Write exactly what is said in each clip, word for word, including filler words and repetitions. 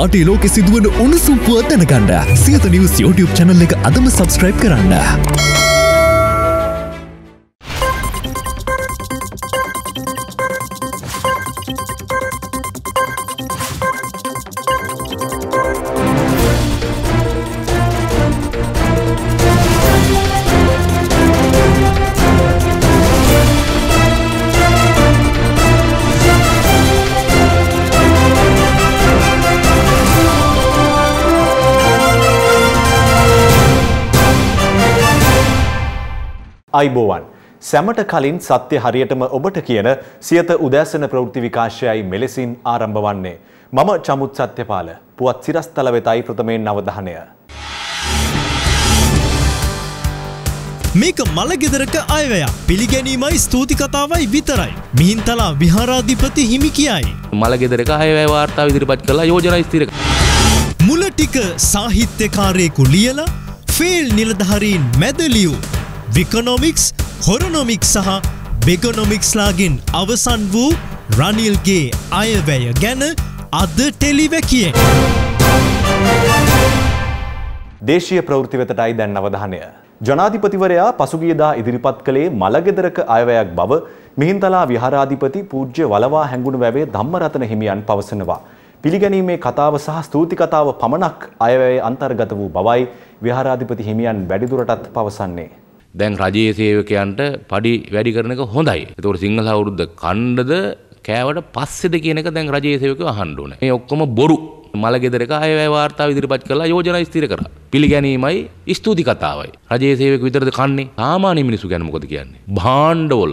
රටේ ලෝකෙ සිදුවන උණුසුම් පුව දැනගන්න සියත නිවුස් YouTube channel එක අදම subscribe කරන්න. අයිබෝවන් සැමට කලින් සත්‍ය හරියටම ඔබට කියන සියත උදෑසන ප්‍රවෘත්ති විකාශයයි මෙලෙසින් ආරම්භ වන්නේ මම චමුත් සත්‍යපාල පුවත් සිරස්තල වෙතයි ප්‍රථමයෙන් අවධානය මේක මලගෙදරක අයවැයක් පිළිගැනීමයි ස්තුති කතාවයි විතරයි මිහින්තලා විහාරාධිපති හිමි කියයි මලගෙදරක අයවැය වාර්තා ඉදිරිපත් කළා යෝජනා ස්ථිර මුල ටික සාහිත්‍යකාරයෙකු ලියලා ෆේල් නිලධාරීන් මැද ලියු විකොනොමික්ස් හොරොනොමික්ස් සහ බෙගොනොමික්ස්ලාගෙන් අවසන් වූ රනිල්ගේ අයවැය ගැන අද ටෙලිවැකියෙන්. දේශීය ප්‍රවෘත්ති වෙතටයි දැන් අවධානය. ජනාධිපතිවරයා පසුගියදා ඉදිරිපත් කළේ මළගෙදරක අයවැයක් බව මිහින්තලා විහාරාධිපති පූජ්‍ය වලවා හැඟුණු වැවේ ධම්මරතන හිමියන් පවසනවා. පිළිගැනීමේ කතාව සහ ස්තුති කතාව පමණක් අයවැයේ අන්තර්ගත වූ බවයි විහාරාධිපති හිමියන් වැඩිදුරටත් පවසන්නේ. දැන් රජයේ සේවකයන්ට පඩි වැඩි කරන එක හොඳයි. ඒතකොට සිංහල අවුරුද්ද කණ්ඩද කෑවට පස්සේද කියන එක දැන් රජයේ සේවකයෝ අහන්න ඕනේ. මේ ඔක්කොම බොරු. මළගෙදරක අයවැය වාර්තාව ඉදිරිපත් කළා යෝජනා ස්ථිර කරා. පිළිගැනීමයි ස්තුති කතාවයි. රජයේ සේවක විතරද කන්නේ? සාමාන්‍ය මිනිස්සු ගැන මොකද කියන්නේ? භාණ්ඩවල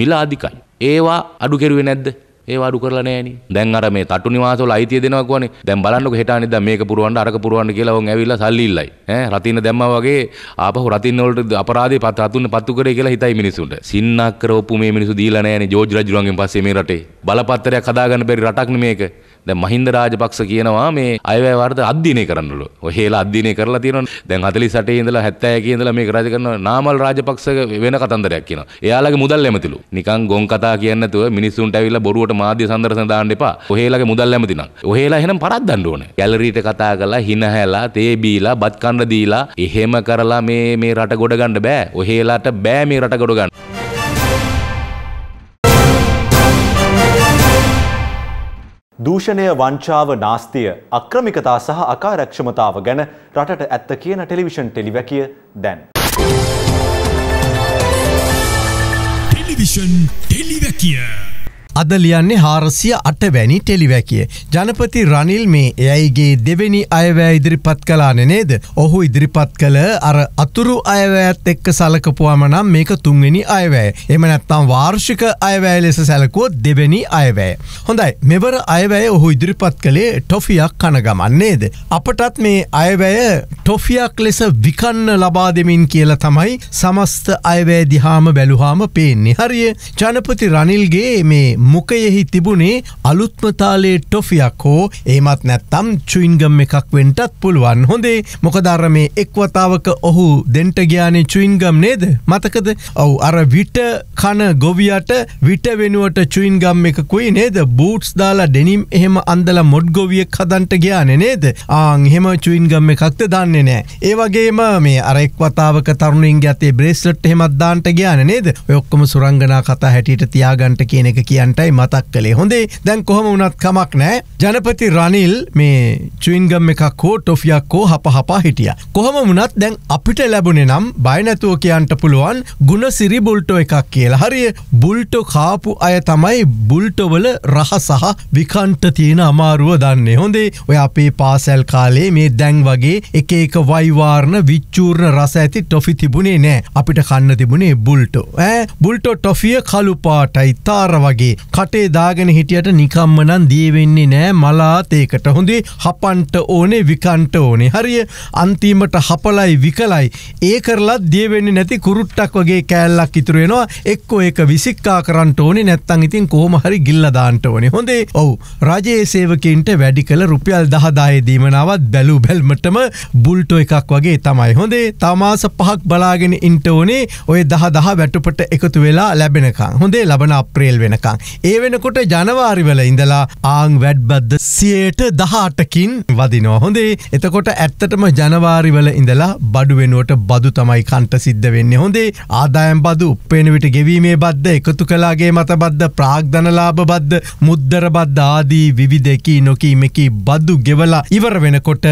මිල අධිකයි. ඒවා අඩු කෙරුවේ නැද්ද? ඒවා අඩු කරලා නැහැනේ. දැන් අර මේ තටු නිවාසවල අයිතිය දෙනවා කියන්නේ. දැන් බලන්නකො හෙටානේ දැන් මේක පුරවන්න අරක පුරවන්න කියලා වොන් ඇවිල්ලා සල්ලි ඉල්ලයි. ඈ රතින්න දැම්මා වගේ ආපහු රතින්න වලට අපරාධේ පත් රතුන්න පත්තු කරේ කියලා හිතයි මිනිසුන්ට. සින්නාක්කර ඔප්පු මේ මිනිසු දීලා නැහැනේ ජෝර්ජ් රජුගෙන් පස්සේ මේ රටේ. බලපත්‍රයක් හදාගන්න බැරි රටක් නේ මේක. දැන් මහින්ද රාජපක්ෂ කියනවා මේ අයවැය වාර්තා අධ්‍යයනය කරන්නලු. ඔහෙලා අධ්‍යයනය කරලා තියෙනවා. දැන් හතලිස් අටේ ඉඳලා හැත්තෑයක ඉඳලා මේක රජ කරනවා. නාමල් රාජපක්ෂ වෙන කතන්දරයක් කියනවා. එයාලගේ මුදල් ඇමතිලු. නිකන් ගොන් කතා කියන්නේ නැතුව මිනිසුන්ට ඇවිල්ලා බොරුවට මාධ්‍ය සංදර්ශන දාන්න එපා. ඔහෙලාගේ මුදල් ඇමති නම්. ඔහෙලා එහෙනම් පරක් දාන්න ඕනේ. ගැලරීට කතා කරලා හින හැලා තේ බීලා බත් කන්න දීලා එහෙම කරලා මේ මේ රට ගොඩ ගන්න බෑ. ඔහෙලාට බෑ මේ රට ගොඩ ගන්න. දූෂණය වංචාව නාස්තිය අක්‍රමිකතා සහ අකාර්යක්ෂමතාව ගැන රටට ඇත්ත කියන ටෙලිවිෂන් ටෙලිවැකිය දැන්. ටෙලිවිෂන් ටෙලිවැකිය අද ලියන්නේ හාරසිය අට වැනි ටෙලිවැකිය. ජනපති රනිල් මේ එයයිගේ දෙවෙනි අයවැය ඉදිරිපත් කළානේ නේද? ඔහු ඉදිරිපත් කළ අර අතුරු අයවැයත් එක්ක සලකපුවම නම් මේක තුන්වෙනි අයවැය. එහෙම නැත්නම් වාර්ෂික අයවැය ලෙස සැලකුවොත් දෙවෙනි අයවැය. හොඳයි. මෙවර අයවැය ඔහු ඉදිරිපත් කළේ ටොෆියක් කන ගමන් නේද? අපටත් මේ අයවැය ටොෆියක් ලෙස විකන්න ලබා දෙමින් කියලා තමයි සමස්ත අයවැය දිහාම බැලුවාම පේන්නේ. හරිය ජනපති රනිල්ගේ මේ මුකයෙහි තිබුණේ අලුත්ම තාලේ ටොෆියක් හෝ එහෙමත් නැත්නම් චුයින්ගම් එකක් වෙන්නත් පුළුවන්. හොඳේ මොකද අර මේ එක්වතාවක ඔහු දෙන්ට ගියානේ චුයින්ගම් නේද? මතකද? ඔව් අර විට කන ගොවියට විට වෙනුවට චුයින්ගම් එකකුයි නේද? බූට්ස් දාලා ඩෙනිම් එහෙම අඳලා මොඩ් ගොවියෙක් හදන්නට ගියානේ නේද? ආන් එහෙම චුයින්ගම් එකක්ද දාන්නේ නැහැ. ඒ වගේම මේ අර එක්වතාවක තරුණින්ගේ අතේ බ්‍රේස්ලට් එහෙමත් දාන්නට ගියානේ නේද? ඔය ඔක්කොම සුරංගනා කතා හැටියට තියාගන්න කියන එක කියන්නේ මතක් කළේ. හොඳේ දැන් කොහොම වුණත් කමක් නැහැ. ජනපති රනිල් මේ චුයින්ගම් එකක් හෝ ටොෆියක් හෝ හපහපා හිටියා. කොහොම වුණත් දැන් අපිට ලැබුණේ නම් බය නැතුව කියන්න පුළුවන් ගුණසිරි බුල්ටෝ එකක් කියලා. හරිය බුල්ටෝ කාපු අය තමයි බුල්ටෝ වල රහ සහ විකන්ට තියෙන අමාරුව දන්නේ. හොඳේ ඔය අපේ පාසල් කාලේ මේ දැන් වගේ එක එක වයිවාර්ණ විචූර්ණ රස ඇති ටොෆි තිබුණේ නැහැ. අපිට කන්න තිබුණේ බුල්ටෝ. ඈ බුල්ටෝ ටොෆිය කළු පාටයි තාර වගේ කටේ දාගෙන හිටියට නිකම්ම නම් දිය වෙන්නේ නෑ මලාත් ඒකට. හොඳේ හපන්ට ඕනේ විකන්ට ඕනේ. හරිය අන්තිමට හපලයි විකලයි ඒ කරලත් දිය වෙන්නේ නැති කුරුට්ටක් වගේ කෑල්ලක් ඉතුරු වෙනවා. එක්කෝ ඒක විසික්කා කරන්න ඕනේ නැත්නම් ඉතින් කොහොම හරි ගිල්ලා දාන්න ඕනේ. හොඳේ ඔව් රජයේ සේවකයන්ට වැඩි කළ රුපියල් දහදාහේ දීමනාවත් බැලු බැල්මටම බුල්ටෝ එකක් වගේ තමයි. හොඳේ තමාස පහක් බලාගෙන ඉන්න ඕනේ. ඔය දහදාහ වැටුපට එකතු වෙලා ලැබෙනකන්. හොඳේ ලබන අප්‍රේල් වෙනකන්. ඒ වෙනකොට ජනවාරි වල ඉඳලා ආන් වැඩබද්ද සියයට දහඅට කින් වදිනවා. හොඳේ. එතකොට ඇත්තටම ජනවාරි වල ඉඳලා බඩු වෙනුවට බදු තමයි කන්ට සිද්ධ වෙන්නේ. හොඳේ. ආදායම් බදු උපේන විට ගෙවීමේ බද්ද එකතු කළාගේ මත බද්ද ප්‍රාග්ධන ලාභ බද්ද මුද්දර බද්ද ආදී විවිධ කී නොකී මෙකී බදු ගෙවලා ඉවර වෙනකොට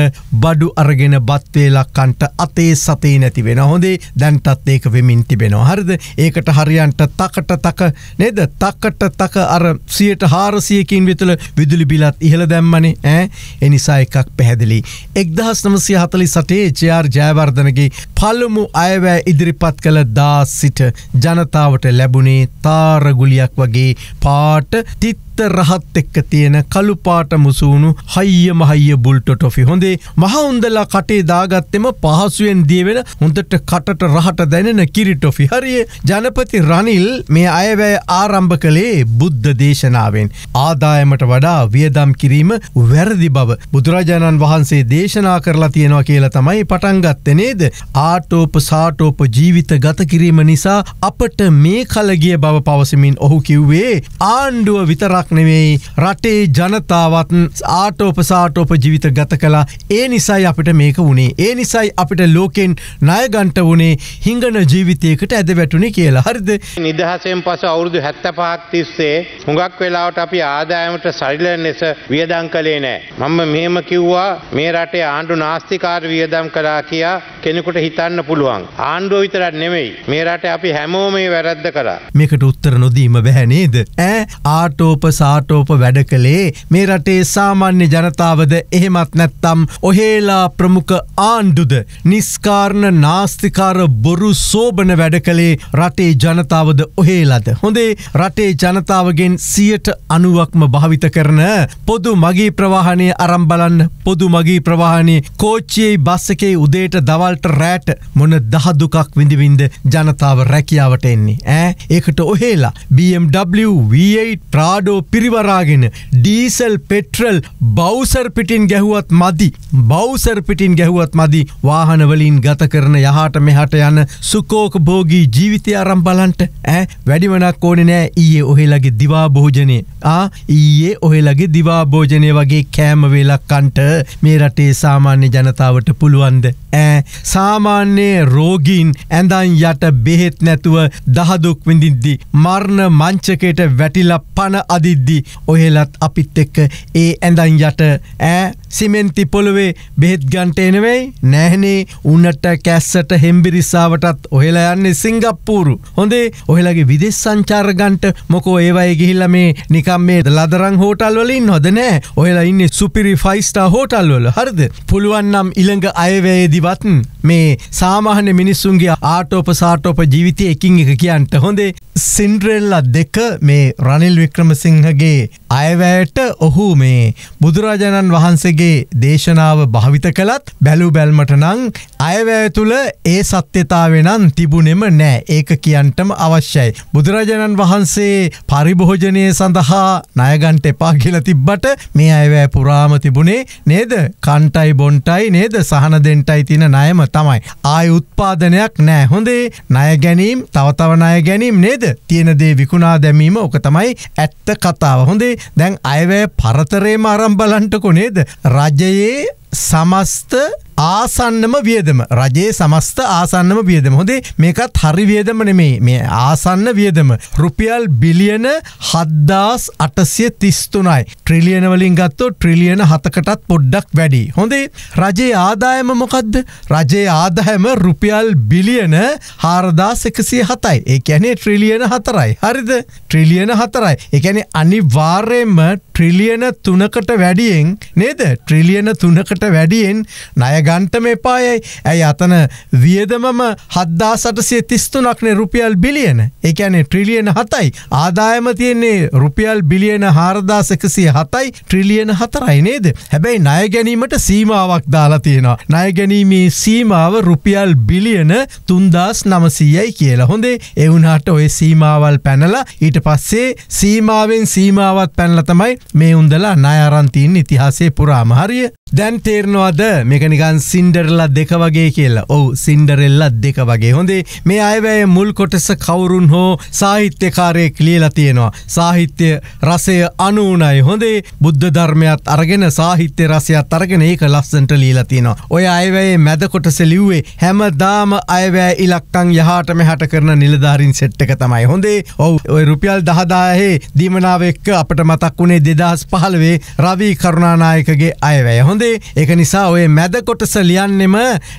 බඩු අරගෙන බත් වේලක් කන්ට අතේ සතේ නැති වෙනවා. හොඳේ. දැන්ටත් ඒක වෙමින් තිබෙනවා. හරිද? ඒකට හරියන්ට තකට තක නේද? තකට තක අර සියයට හාරසිය කින් විතර විදුලි බිලත් ඉහළ දැම්මනේ ඈ. ඒ නිසා එකක් පැහැදිලි. එක්දහස් නවසිය හතළිස් අටේ ජේ ආර් ජයවර්ධනගේ පළමු අයවැය ඉදිරිපත් කළ දා සිට ජනතාවට ලැබුණේ තාරගුලියක් වගේ පාට තිත් රහත් එක්ක තියෙන කළු පාට මුසුණු හයිය මහයිය බුල්ට ටොෆි. හොඳේ. මහ උන්දලා කටේ දාගත්තෙම පහසුවෙන් දිය වෙන හොඳට කටට රහට දැනෙන කිරි ටොෆි. හරිය. ජනපති රනිල් මේ අයවැය ආරම්භ කළේ බුද්ධ දේශනාවෙන්. ආදායමට වඩා වියදම් කිරීම වැරදි බව බුදුරජාණන් වහන්සේ දේශනා කරලා තියෙනවා කියලා තමයි පටන් ගත්තේ නේද? ආටෝප සාටෝප ජීවිත ගත කිරීම නිසා අපට මේ කලගිය බව පවසමින් ඔහු කිව්වේ ආණ්ඩුව විතරක් නෙමෙයි රටේ ජනතාවත් ආටෝපසාටෝප ජීවිත ගත කළා. ඒ නිසායි අපිට මේක වුණේ. ඒ නිසායි අපිට ලෝකෙන් ණය ගන්නට වුණේ. හිඟන ජීවිතයකට ඇද වැටුනේ කියලා. හරිද? නිදහසෙන් පසු අවුරුදු හැත්තෑපහක් තිස්සේ හුඟක් වෙලාවට අපි ආදායමට සරිලන ලෙස වියදම් කළේ නැහැ. මම මෙහෙම කිව්වා මේ රටේ ආණ්ඩු නාස්තිකාර වියදම් කළා කියා කෙනෙකුට හිතන්න පුළුවන්. ආණ්ඩුව විතරක් නෙමෙයි. මේ රටේ අපි හැමෝම මේ වැරද්ද කළා. මේකට උත්තර නොදීම බෑ නේද? ඈ ආටෝප සාටෝප වැඩ කළේ මේ රටේ සාමාන්‍ය ජනතාවද එහෙමත් නැත්තම් ඔහේලා ප්‍රමුඛ ආණ්ඩුද නිස්කාරණ නාස්තිකාර බොරු සෝබන වැඩ කළේ රටේ ජනතාවද ඔහේලාද? හොඳේ. රටේ ජනතාවගෙන් සියයට අනූවක්ම භාවිත කරන පොදු මගී ප්‍රවාහනය අරන් බලන්න. පොදු මගී ප්‍රවාහනයේ කෝච්චියේ බස් එකේ උදේට දවල්ට රැට මොන දහදුකක් විඳින්ද ජනතාව රැකියාවට එන්නේ ඈ? ඒකට ඔහේලා B M W V eight Prado පිරිවරාගෙන ඩීසල් පෙට්‍රල් බවුසර් පිටින් ගැහුවත් මදි බවුසර් පිටින් ගැහුවත් මදි වාහන වලින් ගත කරන යහට මෙහාට යන සුඛෝපභෝගී ජීවිතය අරන් බලන්න ඈ. වැඩිමනක් ඕනේ නෑ. ඊයේ ඔහෙලගේ දිවා භෝජනේ ආ ඊයේ ඔහෙලගේ දිවා භෝජනේ වගේ කෑම වේලක් කන්ට මේ රටේ සාමාන්‍ය ජනතාවට පුළුවන්ද ඈ? සාමාන්‍ය රෝගීන් ඇඳන් යට බෙහෙත් නැතුව දහදුක් විඳින්දි මරණ මංචකයට වැටිලා පන අදිද්දි ඔහෙලත් අපිත් එක්ක ඒ ඇඳන් යට ඈ සිමෙන්ති පොළවේ බෙහෙත් ගන්ට එනවෙයි නැහනේ. උන්නට කැස්සට හෙම්බිරිස්සාවටත් ඔහෙලා යන්නේ සිංගප්පූරු. හොඳේ. ඔහෙලගේ විදේශ සංචාර ගන්ට මොකෝ ඒවයි ගිහිල්ලා මේ නිකම් මේ ලදරන් හෝටල් වල ඉන්නවද? නෑ. ඔහෙලා ඉන්නේ සුපිරි ෆයිව් ස්ටාර් හෝටල් වල. හරිද? පුළුවන් නම් ඊළඟ අයවැයේදීවත් මේ සාමාන්‍ය මිනිස්සුන්ගේ ආටෝප සාටෝප ජීවිතය එකින් එක කියන්න. හොඳේ. සින්ඩ්‍රෙල්ලා දෙක මේ රනිල් වික්‍රමසිංහගේ අයවැයට ඔහු මේ බුදුරජාණන් වහන්සේගේ දේශනාව භාවිත කළත් බැලු බැල්මට නම් අයවැය තුළ ඒ සත්‍යතාවය නම් තිබුණෙම නෑ. ඒක කියන්ටම අවශ්‍යයි. බුදුරජාණන් වහන්සේ පරිභෝජනය සඳහා ණය ගන්න එපා කියලා තිබ්බට මේ අයවැය පුරාම තිබුණේ නේද? කන්ටයි බොන්ටයි නේද? සහන දෙන්ටයි තියෙන ණයම තමයි. ආය උත්පාදනයක් නෑ. හොඳේ. ණය ගැනීම තව තව ණය ගැනීම නේද? තියෙන දේ විකුණා දැමීම ඔක තමයි ඇත්ත කතාව. හොඳේ. දැන් අයවැය පරතරේම අරන් බලන්නකො නේද? රජයේ සමස්ත ආසන්නම වියදම. රජයේ සමස්ත ආසන්නම වියදම. හොඳේ. මේකත් හරි වියදම නෙමෙයි. මේ ආසන්න වියදම රුපියල් බිලියන හත්දාස් අටසිය තිස් තුනයි. ට්‍රිලියන වලින් ගත්තොත් ට්‍රිලියන හතකටත් පොඩ්ඩක් වැඩි. හොඳේ. රජයේ ආදායම මොකද්ද? රජයේ ආදායම රුපියල් බිලියන හාරදාස් එකසිය හතයි. ඒ කියන්නේ ට්‍රිලියන හතරයි. හරිද? ට්‍රිලියන හතරයි. ඒ කියන්නේ අනිවාර්යයෙන්ම ට්‍රිලියන තුනකට වැඩියෙන් නේද? ට්‍රිලියන තුනකට වැඩියෙන් ණය ගන්ටම එපායයි. ඇයි අතන වියදමම හත්දාස් අටසිය තිස් තුනක්නේ රුපියල් බිලියන. ඒ කියන්නේ ට්‍රිලියන හතයි. ආදායම තියෙන්නේ රුපියල් බිලියන හාරදාස් එකසිය හතයි ට්‍රිලියන හතරයි නේද? හැබැයි ණය ගැනීමට සීමාවක් දාලා තියෙනවා. ණය ගැනීමේ සීමාව රුපියල් බිලියන තුන්දාස් නවසියයි කියලා. හොඳේ. ඒ වුණාට ওই සීමාවල් පැනලා ඊට පස්සේ සීමාවෙන් සීමාවත් පැනලා තමයි මේ උන්දලා ණයරන් තියෙන ඉතිහාසයේ පුරාම හරිය. දැන් තේරෙනවද මේක නිකන් සින්ඩරෙල්ලා දෙක වගේ කියලා. ඔව් සින්ඩරෙල්ලා දෙක වගේ. හොඳේ මේ අයවැය මුල් කොටස කවුරුන් හෝ සාහිත්‍යකාරයෙක් ලියලා තියෙනවා. සාහිත්‍ය රසය අනුුණයි. හොඳේ බුද්ධ ධර්මයත් අරගෙන සාහිත්‍ය රසයත් අරගෙන ඒක ලස්සනට ලියලා තියෙනවා. ඔය අයවැයේ මැද කොටස ලිව්වේ හැමදාම අයවැය ඉලක්කම් යහට මෙහාට කරන නිලධාරීන් සෙට් එක තමයි. හොඳේ ඔව් ඔය රුපියල් දහදාහේ දීමනාව එක්ක අපිට මතක් වුණේ දෙදහස් පහළොව රවි කරුණානායකගේ අයවැය. හොඳේ ඒක නිසා ඔය මැද කොටස ලියන්නෙම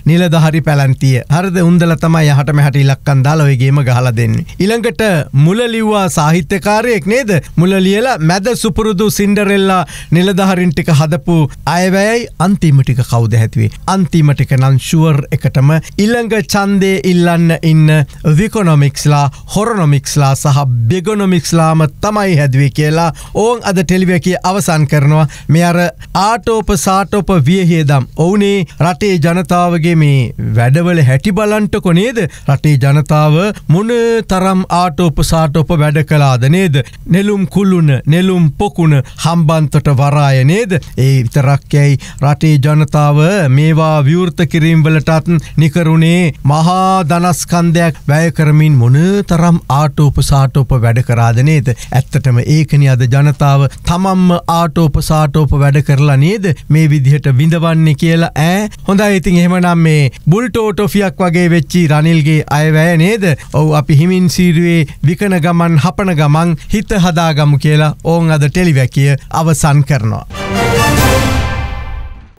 නිලධාරි පැලන්තිය. හරිද උන්දලා තමයි යහට මෙහාට ඉලක්කම් දාලා ඔය ගේම ගහලා දෙන්නේ. ඊළඟට මුල ලිව්වා සාහිත්‍යකාරයෙක් නේද? මුල ලියලා මැද සුපුරුදු සින්ඩරෙල්ලා නිලධාරින් ටික හදපු අයවැයයි අන්තිම ටික කවුද හැදුවේ? අන්තිම ටික නම් ෂුවර් එකටම ඊළඟ ඡන්දේ ඉල්ලන්න ඉන්න විකොනොමික්ස්ලා, හොරොනොමික්ස්ලා සහ බෙගොනොමික්ස්ලාම තමයි හැදුවේ කියලා ඕන් අද ටෙලිවිෂන් අවසන් කරනවා. මේ අර ආටෝප සාටෝප වියහියදම් ඔවුනේ රටේ ජනතාවගේ මේ වැඩවල හැටි බලන්ටකො නේද? රටේ ජනතාව මොන තරම් ආටෝප සාටෝප වැඩ කළාද නේද? නෙළුම් කුළුණ, නෙළුම් පොකුණ හම්බන්තොට වරාය නේද? ඒ විතරක් ඇයි රටේ ජනතාව මේවා විවෘත කිරීම වලටත් නිකරුණේ මහා ධනස්කන්ධයක් වැය කරමින් මොන තරම් ආටෝප සාටෝප වැඩ කරාද නේද? ඇත්තටම ඒකනේ අද ජනතාව තමම්ම ආටෝප සාටෝප වැඩ කරලා නේද මේ විදිහට විඳවන්නේ කියලා ඈ. හොඳයි ඉතින් එහෙමනම් මේ බුල් ටෝටෝෆියක් වගේ වෙච්චි රනිල්ගේ අයවැය නේද? ඔව් අපි හිමින් සීරුවේ විකන ගමන් හපන ගමන් හිත හදාගමු කියලා ඕන් අද ටෙලිවැකිය අවසන් කරනවා.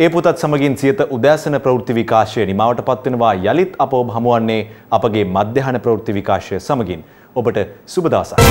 ඒ පුතත් සමගින් සියත උදෑසන ප්‍රවෘත්ති විකාශය නිමාවට පත්වෙනවා. යලිත් අප ඔබ හමුවන්නේ අපගේ මධ්‍යහන ප්‍රවෘත්ති විකාශය සමගින්. ඔබට සුබ දවසක්.